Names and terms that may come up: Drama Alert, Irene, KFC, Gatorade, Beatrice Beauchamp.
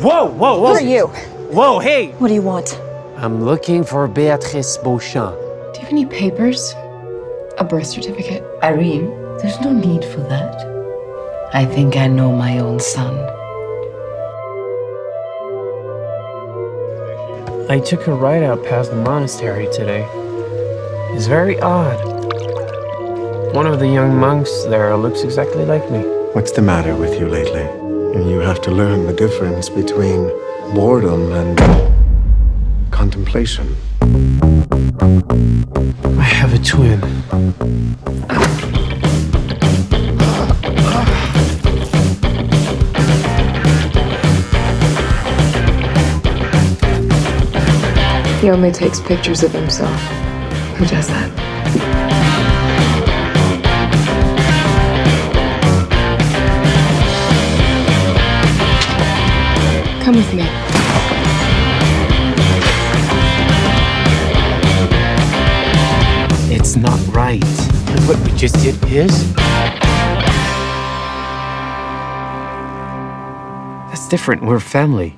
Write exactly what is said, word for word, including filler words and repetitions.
Whoa, whoa, whoa. Who are you? Whoa, hey. What do you want? I'm looking for Beatrice Beauchamp. Do you have any papers? A birth certificate? Irene, there's no need for that. I think I know my own son. I took a ride out past the monastery today. It's very odd. One of the young monks there looks exactly like me. What's the matter with you lately? You have to learn the difference between boredom and contemplation. I have a twin. He only takes pictures of himself. Who does that? Come with me. It's not right. What we just did is... That's different. We're family.